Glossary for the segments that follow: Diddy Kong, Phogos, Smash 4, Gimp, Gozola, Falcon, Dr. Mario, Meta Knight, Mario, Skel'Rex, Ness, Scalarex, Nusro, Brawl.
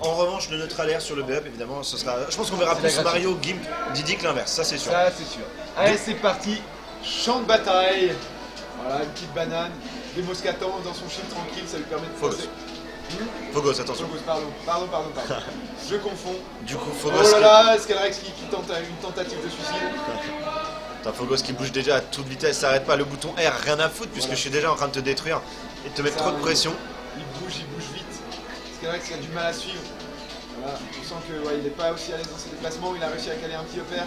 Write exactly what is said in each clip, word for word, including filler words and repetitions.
En revanche, le neutral air sur le B-up, évidemment, ce sera. Je pense qu'on verra plus Mario, Gimp, Diddy que l'inverse, ça c'est sûr. Ça c'est sûr. Allez, c'est parti, champ de bataille. Voilà, une petite banane, des moscatons dans son chip tranquille, ça lui permet de Phogos. Mmh. Phogos, attention. Phogos, pardon, pardon, pardon, pardon. Je confonds. Du coup, Phogos. Oh là là, Scalarex qui, qui tente une tentative de suicide. T'as Phogos qui bouge déjà à toute vitesse, s'arrête pas. Le bouton R, rien à foutre, puisque voilà. Je suis déjà en train de te détruire et de te mettre trop de pression. Il bouge, il bouge vite. Scalarex a du mal à suivre. Voilà, on sent qu'il ouais, n'est pas aussi à l'aise dans ses déplacements. Il a réussi à caler un petit E P R.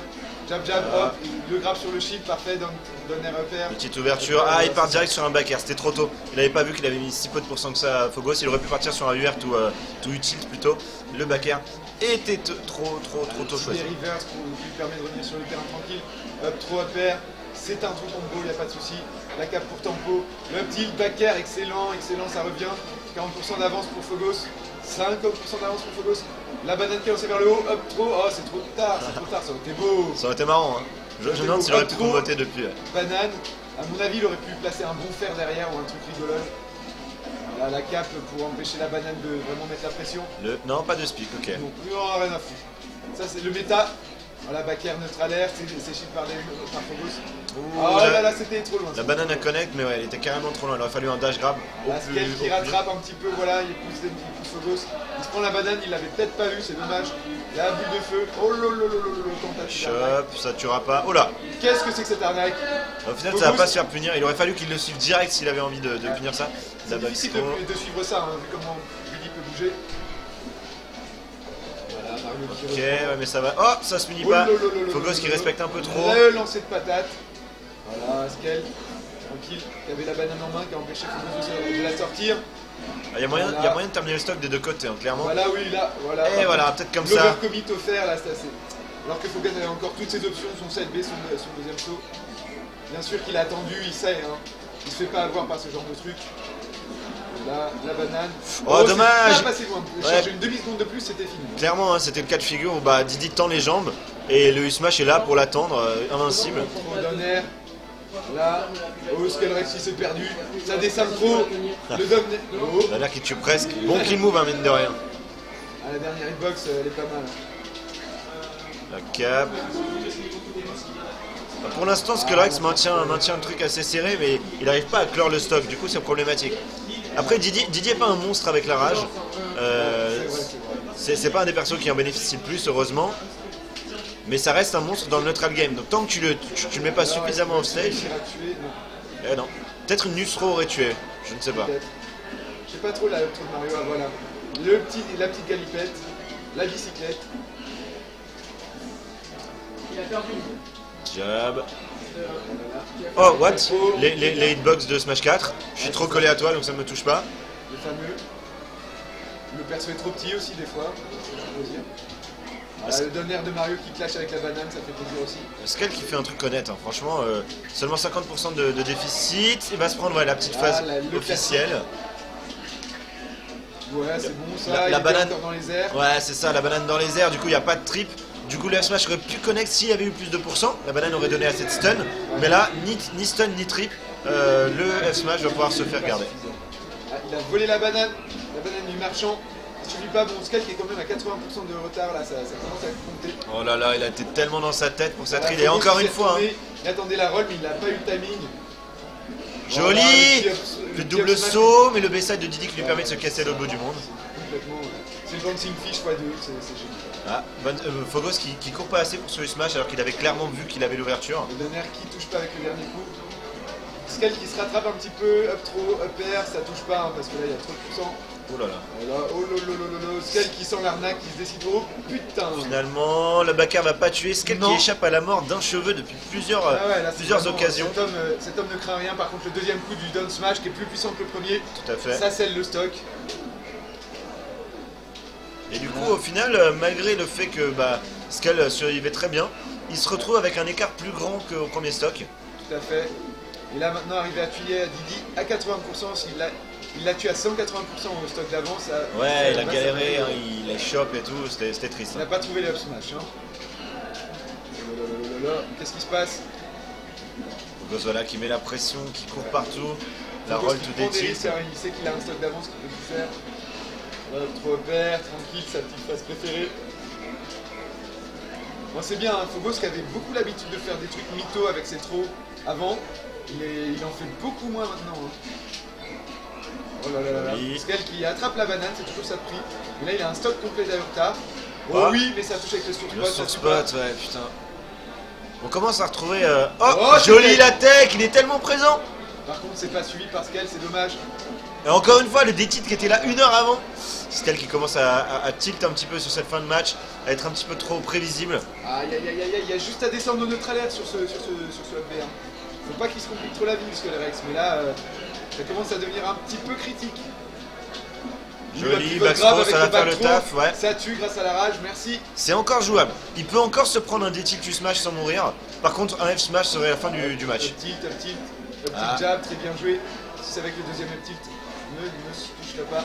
Jab, jab, voilà. Hop, il le grappe sur le shield, parfait, donne, donne un E P R. Petite ouverture. Ah, il part direct sur un back air, c'était trop tôt. Il n'avait pas vu qu'il avait mis si peu de pourcent que ça à Phogos. Il aurait pu partir sur un U R tout, euh, tout utile plutôt. Le back air était trop, trop, trop tôt choisi. Les reverse pour lui permet de revenir sur le terrain tranquille. Hop, trop E P R. C'est un trou combo, il n'y a pas de souci. La cape pour tempo. Le petit back air, excellent, excellent, ça revient. quarante pour cent d'avance pour Phogos. cinquante pour cent d'avance pour Phogos. La banane qui est lancée vers le haut, hop trop, oh c'est trop tard, c'est trop tard, ça aurait été beau. Ça aurait été marrant hein. Je me demande s'il aurait pu combattre depuis. Banane, à mon avis il aurait pu placer un bon fer derrière ou un truc rigolo. Là la cape pour empêcher la banane de vraiment mettre la pression. Le... Non, pas de speak, ok. Non, non rien à foutre. Ça c'est le méta. Voilà, back air neutral air, c'est chiffre par Phogos. Ah ouais, là là, c'était trop loin. La banane à connect, mais ouais, elle était carrément trop loin. Il aurait fallu un dash grab. La Skel qui rattrape un petit peu, voilà, il pousse des petits Phogos. Il se prend la banane, il l'avait peut-être pas vu, c'est dommage. La bulle de feu, oh lololololol, tentative. Chop, ça tuera pas. Oh là. Qu'est-ce que c'est que cette arnaque? Au final, ça va pas se faire punir. Il aurait fallu qu'il le suive direct s'il avait envie de punir ça. C'est difficile de suivre ça, vu comment Billy peut bouger. Ok, ouais, mais ça va. Oh, ça se punit pas. Phogos qui respecte un peu trop. Le lancer de patate. Voilà, Skel, tranquille, qui avait la banane en main, qui a empêché Phogos de la sortir. Il ah, y, voilà. y a moyen de terminer le stock des deux côtés, hein, clairement. Voilà, oui, là, voilà. Et voilà, peut-être comme ça. Commit offert, là, c'est assez. Alors que Phogos avait encore toutes ses options, son sept B, son, son deuxième saut. Bien sûr qu'il a attendu, il sait, hein. Il se fait pas avoir par ce genre de truc. La, la banane. Oh, oh dommage! J'ai ouais. Une demi-seconde de plus, c'était fini. Clairement, hein, c'était le cas de figure où bah, Diddy tend les jambes et le U-Smash est là pour l'attendre, euh, invincible. Là, oh, Skel'Rex il s'est perdu, ça descend trop. Le dom. Oh. L'air qui tue presque. Bon clean move, hein, mine de rien. Ah, la dernière hitbox, elle est pas mal. La cape. Pour l'instant, Skel'Rex maintient, maintient un truc assez serré, mais il n'arrive pas à clore le stock, du coup, c'est problématique. Après, Diddy, Diddy n'est pas un monstre avec la rage. Euh, c'est pas un des persos qui en bénéficie le plus, heureusement. Mais ça reste un monstre dans le neutral game. Donc, tant que tu le, tu, tu le mets pas suffisamment off stage. Eh non. Peut-être Nusro aurait tué. Je ne sais pas. Je sais pas trop la de Mario. Ah, voilà. Le petit, la petite galipette. La bicyclette. Il a perdu. Jab. Oh, what? Les, les, les hitbox de Smash quatre. Je suis trop collé à toi donc ça ne me touche pas. Le fameux. Le perso est trop petit aussi, des fois. Voilà, le donner de Mario qui clash avec la banane, ça fait plaisir aussi. Skel qui fait un truc honnête, hein. Franchement. Euh, seulement cinquante pour cent de, de déficit. Il va se prendre ouais, la petite phase ah, la, officielle. Perso. Ouais, c'est bon ça. La, la banane dans les airs. Ouais, c'est ça, la banane dans les airs. Du coup, il n'y a pas de trip. Du coup, le Smash aurait pu connect s'il avait eu plus de pourcent. La banane aurait donné assez de stun. Mais là, ni, ni stun ni trip, euh, le F-Smash va pouvoir se faire garder. Ah, il a volé la banane, la banane du marchand. Je n'oublie pas, bon, Skel qui est quand même à quatre-vingts pour cent de retard. Là, ça, ça commence à compter. Oh là là, il a été tellement dans sa tête pour sa voilà, trille. Et encore une fois. Tombé, hein. Il attendait la roll, mais il n'a pas eu le timing. Joli voilà, le, up, le, le double saut, mais le B-side de Diddy qui lui ah, permet de se casser l'autre bout du monde. C'est le dancing fish fois deux, c'est génial. Ah, ben, euh, Phogos qui, qui court pas assez pour ce smash alors qu'il avait clairement vu qu'il avait l'ouverture. Le dernier qui touche pas avec le dernier coup. Skel qui se rattrape un petit peu, up trop, up air, ça touche pas hein, parce que là il y a trop de pourcent. Oh là là. Voilà, oh lololololo, Skel qui sent l'arnaque, qui se décide oh putain. Finalement, le backer va pas tuer, Skel qui échappe à la mort d'un cheveu depuis plusieurs, ah ouais, là, plusieurs occasions. Cet homme, euh, cet homme ne craint rien, par contre le deuxième coup du down smash qui est plus puissant que le premier. Tout à fait. Ça scelle le stock. Et du coup, au final, malgré le fait que bah, Skel survivait très bien, il se retrouve avec un écart plus grand qu'au premier stock. Tout à fait. Et là, maintenant, arrivé à tuer à Diddy à quatre-vingts pour cent, il l'a tué à cent quatre-vingts pour cent au stock d'avant. Ouais, il a galéré, hein, il les chope et tout, c'était triste. Il n'a pas trouvé les up smash. Hein. Qu'est-ce qui se passe? Gozola qui met la pression, qui court partout, la roll tout détile. Il sait qu'il a un stock d'avance qu'il peut tout faire. Notre Robert, tranquille, sa petite face préférée. Bon, c'est bien, hein, Phogos qui avait beaucoup l'habitude de faire des trucs mythos avec ses trolls avant, mais il en fait beaucoup moins maintenant. Hein. Oh là là là là. Oui. Parce qu'il attrape la banane, c'est toujours ça de prix. Et là, il a un stock complet d'Aurta. Oh ah. Oui, mais ça touche avec le surspot. Le surspot, ouais, putain. On commence à retrouver... Euh... Oh, oh joli la tech, il est tellement présent. Par contre, c'est pas suivi par Skel, c'est dommage. Et encore une fois, le détitre qui était là une heure avant, c'est elle qui commence à, à, à tilt un petit peu sur cette fin de match, à être un petit peu trop prévisible. Aïe aïe aïe aïe, il y a juste à descendre notre alerte sur ce, sur ce, sur ce F B un. Faut pas qu'il se complique trop la vie, parce que le Rex, mais là, euh, ça commence à devenir un petit peu critique. Joli, Backstro, ça va faire le taf, ouais. Ça tue grâce à la rage, merci. C'est encore jouable. Il peut encore se prendre un détilt du Smash sans mourir. Par contre, un F Smash serait la fin du, du match. Up tilt, up tilt, up tilt jab, très bien joué. Si c'est avec le deuxième up tilt. Ne, ne se touche pas.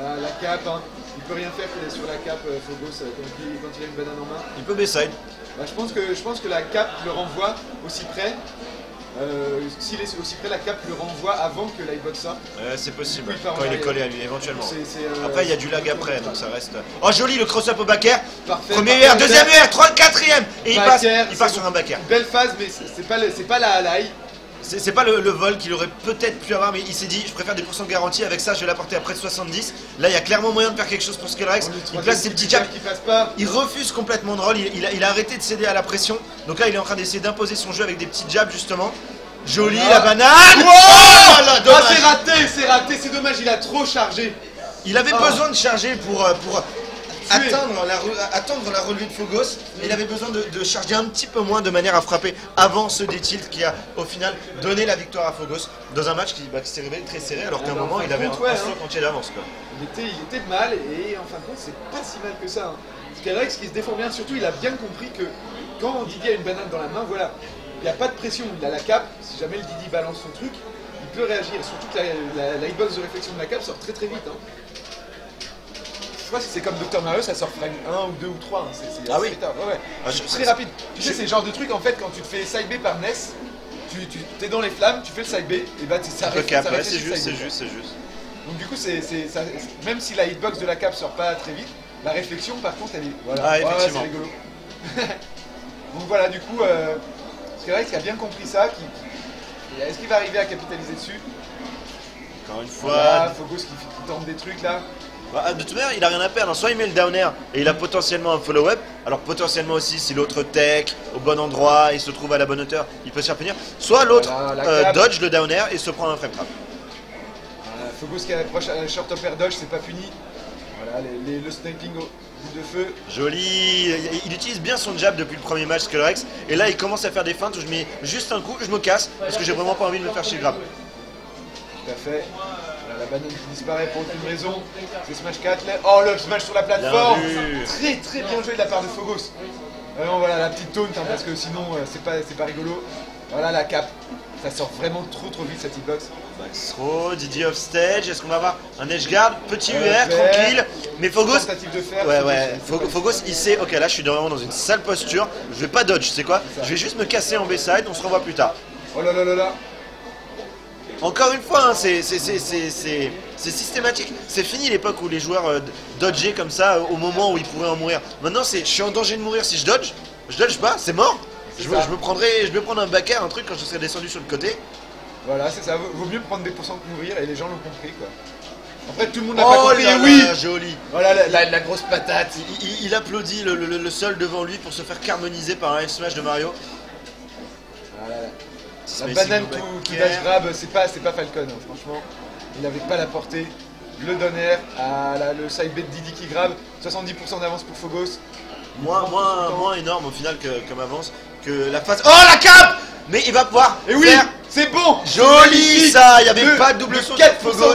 La, la cape, hein. Il peut rien faire sur la cape, euh, Phogos, euh, quand, il, quand il a une banane en main. Il peut baisside. Bah, je, pense que, je pense que la cape le renvoie aussi près. Euh, S'il est aussi près, la cape le renvoie avant que l'iBox sorte. Euh, c'est possible, coup, il quand il est collé à lui, éventuellement. C est, c est, euh, après, il y a du lag après, donc ça reste. Oh, joli le cross-up au back-air. Premier air, deuxième air, quatrième. Et il passe, il passe sur un back-air. Belle phase, mais c'est pas, pas la high. C'est pas le, le vol qu'il aurait peut-être pu avoir, mais il s'est dit je préfère des pourcents de garantie, avec ça je vais l'apporter à près de soixante-dix. Là il y a clairement moyen de faire quelque chose pour Skel'Rex. Il place ses petits jabs, il refuse complètement de roll, il, il, a, il a arrêté de céder à la pression. Donc là il est en train d'essayer d'imposer son jeu avec des petits jabs justement. Joli ah. La banane. Wow oh là, dommage. Ah c'est raté, c'est raté, c'est dommage, il a trop chargé. Il avait ah. besoin de charger pour... pour Atteindre la, attendre la relevée de Phogos, mais il avait besoin de, de charger un petit peu moins de manière à frapper avant ce détilt qui a au final donné la victoire à Phogos dans un match qui, bah, qui s'est révélé très serré alors qu'à un moment en fin il avait compte, un, ouais, un hein. entier d'avance. Il était, il était mal et en fin de compte c'est pas si mal que ça. Hein. Scalarex qui se défend bien, surtout il a bien compris que quand Diddy a une banane dans la main, voilà, il n'y a pas de pression, il a la cape, si jamais le Diddy balance son truc, il peut réagir. Surtout que la, la, la hitbox de réflexion de la cape sort très très vite. Hein. Je crois que c'est comme docteur Mario, ça sort frame un ou deux ou trois, hein. C'est ah oui. ouais, ouais. Ah, très rapide. Tu sais, c'est le genre de truc en fait quand tu te fais side B par Ness, tu, tu t'es dans les flammes, tu fais le side B, et bah ça reste. Okay, ouais, c'est juste, c'est juste, c'est juste. Donc du coup, c'est, c'est, ça, même si la hitbox de la cape sort pas très vite, la réflexion par contre elle est. Voilà, ah, effectivement. Ouais, ouais, c'est rigolo. Donc voilà, du coup, euh, Scalarex a bien compris ça. Qui, est-ce qu'il va arriver à capitaliser dessus? Encore une fois. Voilà, Phogos qui, qui tente des trucs là. Bah, de toute manière, il a rien à perdre. Soit il met le down air et il a potentiellement un follow-up. Alors potentiellement aussi, si l'autre tech au bon endroit, il se trouve à la bonne hauteur, il peut se faire punir. Soit l'autre voilà, la euh, dodge le down air et se prend un frame trap. Voilà, Phogos qui approche à la short up air dodge, c'est pas puni. Voilà, les, les, le sniping au bout de feu. Joli. Il, il utilise bien son jab depuis le premier match Scalarex. Et là, il commence à faire des feintes où je mets juste un coup, je me casse parce que j'ai vraiment pas envie de me faire chier grave. Tout à fait. La banane qui disparaît pour aucune raison, c'est Smash quatre, là. Oh le Smash sur la plateforme, très très bien joué de la part de Phogos. Alors voilà la petite taunt, hein, parce que sinon euh, c'est pas, pas rigolo. Voilà la cape, ça sort vraiment trop trop vite cette hitbox. Max Rowe, Diddy off stage, est-ce qu'on va avoir un edge guard? Petit U R, euh, tranquille, mais Phogos, de faire, ouais, ouais. Phogos, Phogos il sait, ok là je suis vraiment dans une sale posture, je vais pas dodge, c'est quoi, je vais juste me casser en B-side, on se revoit plus tard. Oh là là là là. Encore une fois, hein, c'est systématique. C'est fini l'époque où les joueurs euh, dodgeaient comme ça euh, au moment où ils pourraient en mourir. Maintenant, c'est je suis en danger de mourir si je dodge. Je dodge pas, c'est mort. Je me, je me prendrai, je vais prendre un backer, un truc quand je serai descendu sur le côté. Voilà, c'est ça. Vaut mieux prendre des pourcents que mourir et les gens l'ont compris quoi. En fait, tout le monde n'a oh, pas compris. Oh oui, joli. Voilà la, la, la grosse patate. Il, il, il applaudit le, le, le seul devant lui pour se faire carmoniser par un F-Smash de Mario. Voilà. La banane qui dash grab, c'est pas, pas Falcon, hein, franchement. Il n'avait pas la portée. Le donner à la, le side B de Diddy qui grab. soixante-dix pour cent d'avance pour Phogos. Moins, moins, moins énorme au final que, comme avance que la phase. Oh la cape. Mais il va pouvoir. Et oui, c'est bon. Joli ça. Il n'y avait le, pas de double saut de Phogos.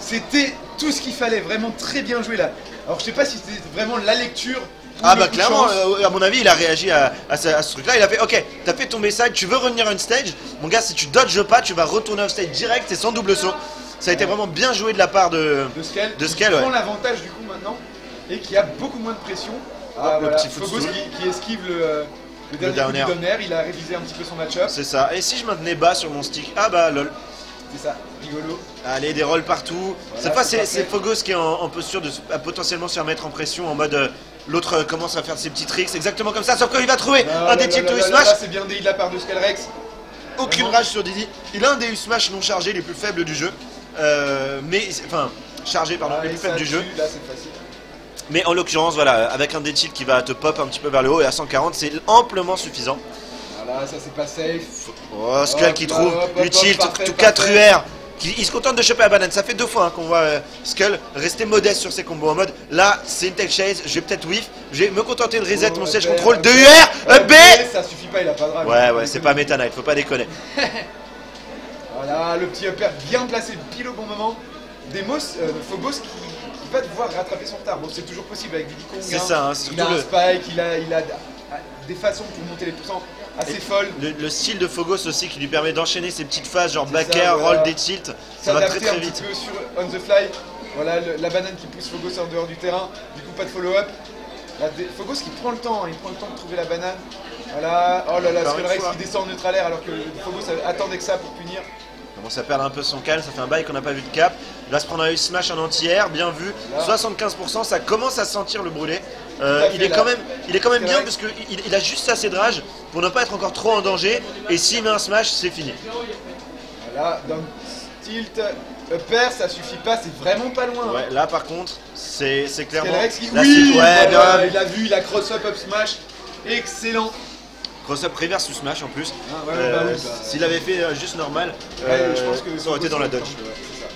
C'était tout ce qu'il fallait. Vraiment très bien joué là. Alors je sais pas si c'était vraiment la lecture. Ah bah clairement, euh, à mon avis, il a réagi à, à ce, ce truc-là, il a fait, ok, t'as fait tomber side, tu veux revenir on stage, mon gars, si tu dodges pas, tu vas retourner off stage direct et sans double saut. Ça a été vraiment bien joué de la part de, de Scale, de Scale qui ouais. prend l'avantage du coup maintenant, et qui a beaucoup moins de pression. Ah, ah, le voilà. petit Phogos qui, qui esquive le... Euh... Le dernier le downer. Coup de downer, il a révisé un petit peu son match-up. C'est ça, et si je maintenais bas sur mon stick, ah bah lol. C'est ça, rigolo. Allez, des rolls partout. Voilà, c'est Phogos qui est un, un peu sûr de à potentiellement se remettre en pression en mode... Euh, l'autre commence à faire ses petits tricks, exactement comme ça, sauf qu'il va trouver ah, un des types de U-Smash. C'est bien D I de la part de Skel'Rex. Aucune rage sur Diddy. Il a un des U-Smash non chargés les plus faibles du jeu. Euh, mais, enfin, chargés, pardon, ah, les plus faibles du jeu. Là, c'est facile. Mais en l'occurrence, voilà, avec un des titres qui va te pop un petit peu vers le haut et à cent quarante, c'est amplement suffisant. Voilà, ça c'est pas safe. Oh, Skull oh, qui trouve oh, oh, utile, oh, oh, tout quatre U R. Il se contente de choper la banane, ça fait deux fois hein, qu'on voit euh, Skull rester modeste sur ses combos en mode là c'est une tech chase, je vais peut-être whiff, je vais me contenter de reset oh, mon siège contrôle, deux U R, B. Ça suffit pas, il a pas de rage. Ouais ouais, c'est pas Meta Knight, faut pas déconner. Voilà, le petit upper bien placé, pile au bon moment. Demos, euh, Phogos qui, qui va devoir rattraper son retard, bon c'est toujours possible avec Diddy Kong. C'est ça, hein, c'est surtout le... spike, il a, il a des façons pour monter les poussants. Assez folle. Le, le style de Phogos aussi qui lui permet d'enchaîner ses petites phases genre back air, voilà. Roll, des tilts, ça, ça va très très vite. Un petit peu sur on the fly, voilà le, la banane qui pousse Phogos en dehors du terrain, du coup pas de follow-up. Phogos qui prend le temps, hein, il prend le temps de trouver la banane. Voilà, oh là là, Scalarex qui descend en neutral air alors que Phogos attendait que ça pour punir. Bon, ça perd un peu son calme, ça fait un bail qu'on n'a pas vu de cap. Il va se prendre un smash en anti-air, bien vu. Là. soixante-quinze pour cent, ça commence à sentir le brûlé. Euh, il, est quand même, il est quand même bien parce qu'il il a juste assez de rage pour ne pas être encore trop en danger. Et s'il met un smash, c'est fini. Voilà, donc tilt, upper, ça suffit pas, c'est vraiment pas loin. Ouais, hein. Là par contre, c'est clairement... Qui... Là, oui, ouais, voilà, il a vu, il a cross-up, up smash, excellent. Cross-up reverse ou smash en plus. Ah, ouais, euh, bah, oui, bah, s'il avait fait euh, juste normal, ouais, euh, je pense que ça aurait été dans la dodge. Ouais,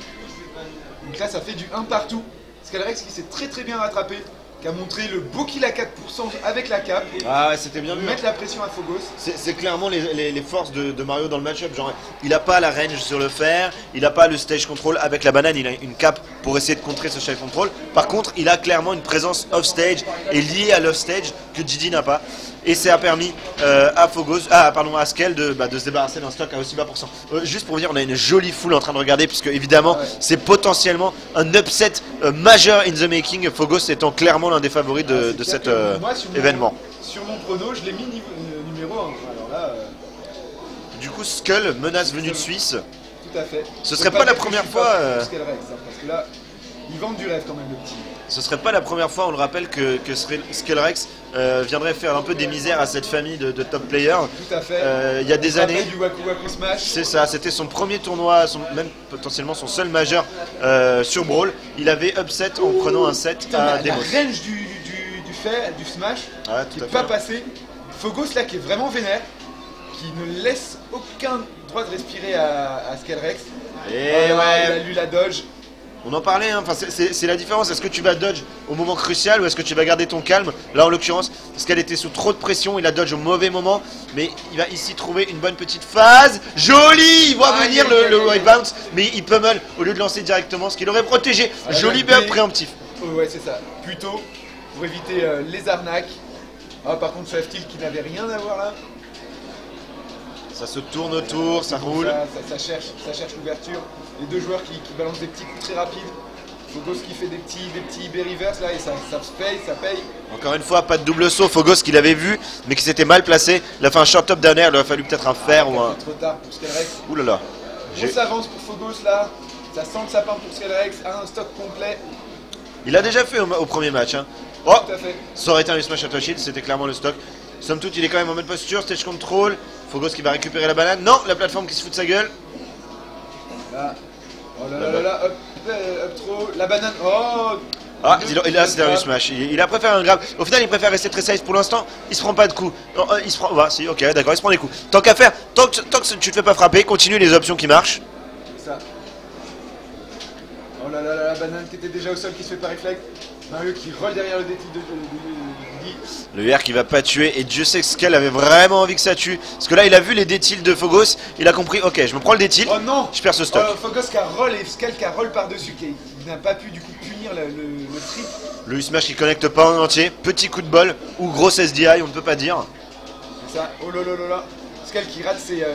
donc là ça fait du un partout. Scalarex qui s'est très très bien rattrapé, qui a montré le beau kill à quatre pour cent avec la cape. Ah ouais, c'était bien vu. Mettre la pression à Phogos. C'est clairement les, les, les forces de, de Mario dans le match-up. Genre, il n'a pas la range sur le fer, il n'a pas le stage control avec la banane, il a une cape pour essayer de contrer ce stage control. Par contre, il a clairement une présence off-stage et liée à l'off-stage que Diddy n'a pas. Et ça a permis euh, à Phogos, ah pardon, à Skell de, bah, de se débarrasser d'un stock à aussi bas pourcent. Euh, juste pour vous dire, on a une jolie foule en train de regarder, puisque évidemment, ouais. C'est potentiellement un upset euh, majeur in the making, Phogos étant clairement l'un des favoris de, ah, de cet euh, moi, sur mon, événement. Sur mon prono, je l'ai mis numéro un. Alors là, euh... Du coup, Skull, menace venue de Suisse. Tout à fait. Ce serait pas, pas la première fois... Euh... Rex, hein, parce que là, ils vendent du rêve quand même, le petit. Ce serait pas la première fois, on le rappelle, que, que Skel'Rex euh, viendrait faire un peu des misères à cette famille de, de top players. Tout à fait. Euh, il y a des années. Du Waku Waku Smash. C'est ça, c'était son premier tournoi, son, même potentiellement son seul majeur euh, sur Brawl. Il avait upset en Ouh, prenant un set putain, à Demos. La range du, du, du, fait, du Smash ah ouais, qui n'est pas passé. Phogos là qui est vraiment vénère, qui ne laisse aucun droit de respirer à, à Skel'Rex. Et voilà, ouais. Il a lu la dodge. On en parlait, hein. Enfin, c'est la différence, est-ce que tu vas dodge au moment crucial ou est-ce que tu vas garder ton calme? Là en l'occurrence, parce qu'elle était sous trop de pression, il a dodge au mauvais moment, mais il va ici trouver une bonne petite phase. Joli, il voit ah, venir yeah, le, yeah, le right yeah. bounce, mais il pummel au lieu de lancer directement ce qu'il aurait protégé. Ah, joli buff préemptif. Oh, ouais, c'est ça, plutôt pour éviter euh, les arnaques. Ah, par contre, savent-ils qu'il n'avait rien à voir là? Ça se tourne autour, ouais, ça roule. Ça, ça, ça cherche, ça cherche l'ouverture. Les deux joueurs qui, qui balancent des petits coups très rapides. Phogos qui fait des petits, des petits B-reverse là et ça, ça se paye, ça paye. Encore une fois, pas de double saut. Phogos qui l'avait vu, mais qui s'était mal placé. Il a fait un short top down air, il aurait fallu peut-être un fer ah, ou un. Trop tard pour Scalarex. Ouh là là. Grosse avance pour Phogos là. Ça sent le sapin pour Scalarex. Un stock complet. Il a déjà fait au, au premier match. Hein. Oh, tout à fait. Ça aurait été un smash à touch shield, c'était clairement le stock. Somme toute, il est quand même en bonne posture, stage control. Phogos qui va récupérer la banane. Non, la plateforme qui se fout de sa gueule. Là. Oh là là là là, hop, hop trop. La banane. Oh. Ah, il a, c'est un smash. Il, il a préféré un grab. Au final, il préfère rester très safe pour l'instant. Il se prend pas de coups. Non, il se prend. Bah, si, ok, d'accord, il se prend des coups. Tant qu'à faire, tant que, tant que tu te fais pas frapper, continue les options qui marchent. C'est ça. Oh là là là, la banane qui était déjà au sol qui se fait pas réflexe. Mario qui roule derrière le détail de. Le R qui va pas tuer et Dieu sait que Skull avait vraiment envie que ça tue. Parce que là il a vu les détiles de Phogos, il a compris, ok je me prends le détil, oh non je perds ce stock. Oh, Phogos qui a roll et Skull qui a roll par dessus, qui n'a pas pu du coup punir le, le, le trip. Le smash qui connecte pas en entier, petit coup de bol ou grosse S D I on ne peut pas dire. C'est ça, oh là là là là, Skull qui rate ses... Euh...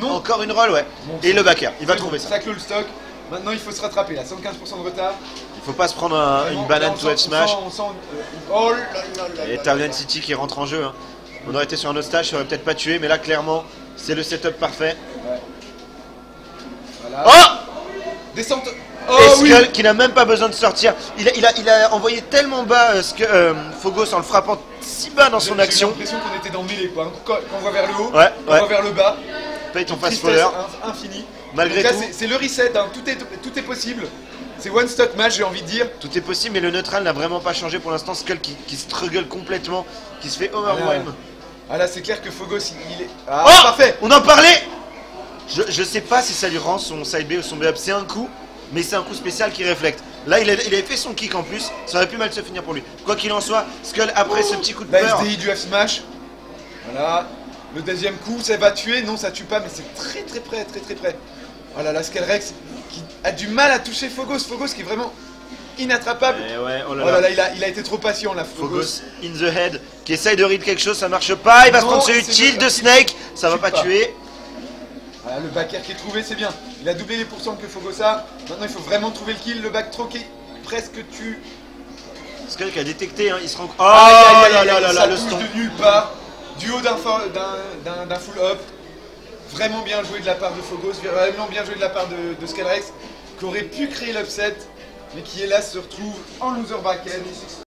Non. Encore une roll ouais, bon, et le backer, il va trouver bon, ça. Ça clôt le stock, maintenant il faut se rattraper là, cent quinze pour cent de retard. Faut pas se prendre un, vraiment, une banane to head smash. On sent, on sent, euh, oh là là et Tarvian City qui rentre en jeu. Hein. On aurait été sur un autre stage, ça aurait peut-être pas tué, mais là clairement c'est le setup parfait. Ouais. Oh, descente. Oh, et Skull oui. qui n'a même pas besoin de sortir. Il a, il a, il a envoyé tellement bas euh, Skull, euh, Phogos en le frappant si bas dans son action. J'ai l'impression qu'on était dans mêlée quoi. Quand, quand on va vers le haut, ouais, on ouais. va vers le bas. Paye ton fast follower. Infini. Malgré là, tout. C'est le reset, hein. Tout est, tout est possible. C'est one stop match, j'ai envie de dire. Tout est possible, mais le neutral n'a vraiment pas changé pour l'instant. Skull qui, qui struggle complètement, qui se fait overwhelm. Ah là, là c'est clair que Phogos il, il est. Ah, oh parfait. On en parlait. Je, je sais pas si ça lui rend son side B ou son B-up. C'est un coup. Mais c'est un coup spécial qui réflecte. Là, il avait fait son kick en plus, ça aurait pu mal se finir pour lui. Quoi qu'il en soit, Skull, après Ouh, ce petit coup de peur... La S D I du F-Smash. Voilà. Le deuxième coup, ça va tuer. Non, ça tue pas, mais c'est très très près, très très près. Voilà, la Skel'Rex qui a du mal à toucher Phogos. Phogos qui est vraiment inattrapable. Et ouais, oh là là. Oh là là, il, a, il a été trop patient, là, Phogos. Phogos in the head, qui essaye de read quelque chose, ça marche pas. Il va non, se prendre celui de shield de Snake, ça va pas, pas tuer. Voilà, le back air qui est trouvé, c'est bien. Il a doublé les pourcents que Phogos a. Maintenant, il faut vraiment trouver le kill. Le back throw qui presque tue. Skull qui a détecté, hein, il se rend... Oh là là là là, le stomp de nulle part. Du haut d'un full up. Vraiment bien joué de la part de Phogos. Vraiment bien joué de la part de, de Skel'Rex, qui aurait pu créer l'upset, mais qui hélas se retrouve en loser back end.